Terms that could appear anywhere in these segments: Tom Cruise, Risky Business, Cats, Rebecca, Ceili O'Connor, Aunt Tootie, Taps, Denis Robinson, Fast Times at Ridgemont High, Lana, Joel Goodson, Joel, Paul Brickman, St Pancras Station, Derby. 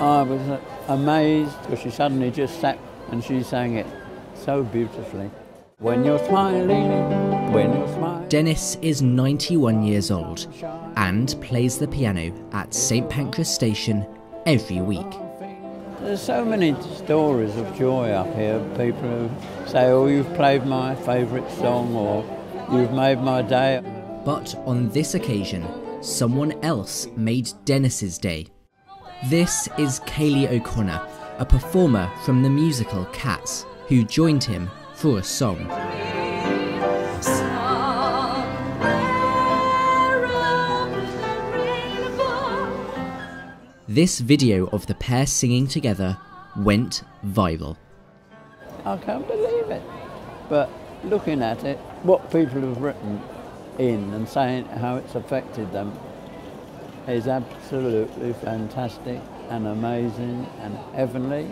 I was amazed because she suddenly just sat and she sang it so beautifully. When you're smiling, when you're smiling. Dennis is 91 years old and plays the piano at St Pancras Station every week. There's so many stories of joy up here. People who say, oh, you've played my favourite song, or you've made my day. But on this occasion, someone else made Dennis's day. This is Ceili O'Connor, a performer from the musical Cats, who joined him for a song. This video of the pair singing together went viral. I can't believe it, but looking at it, what people have written in and saying how it's affected them is absolutely fantastic and amazing and heavenly,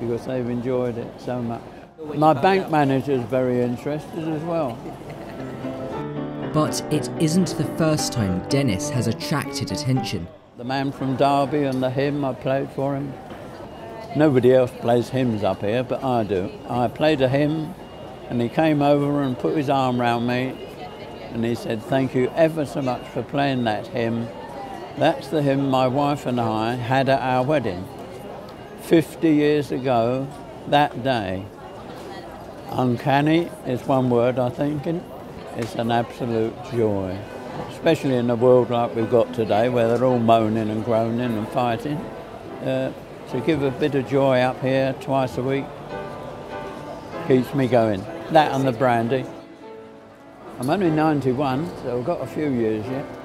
because they've enjoyed it so much. My bank manager is very interested as well. But it isn't the first time Dennis has attracted attention. The man from Derby and the hymn, I played for him. Nobody else plays hymns up here, but I do. I played a hymn and he came over and put his arm round me and he said, thank you ever so much for playing that hymn. That's the hymn my wife and I had at our wedding 50 years ago that day. Uncanny is one word, I think, and it's an absolute joy, especially in a world like we've got today where they're all moaning and groaning and fighting. To give a bit of joy up here twice a week keeps me going. That and the brandy. I'm only 91, so I've got a few years yet.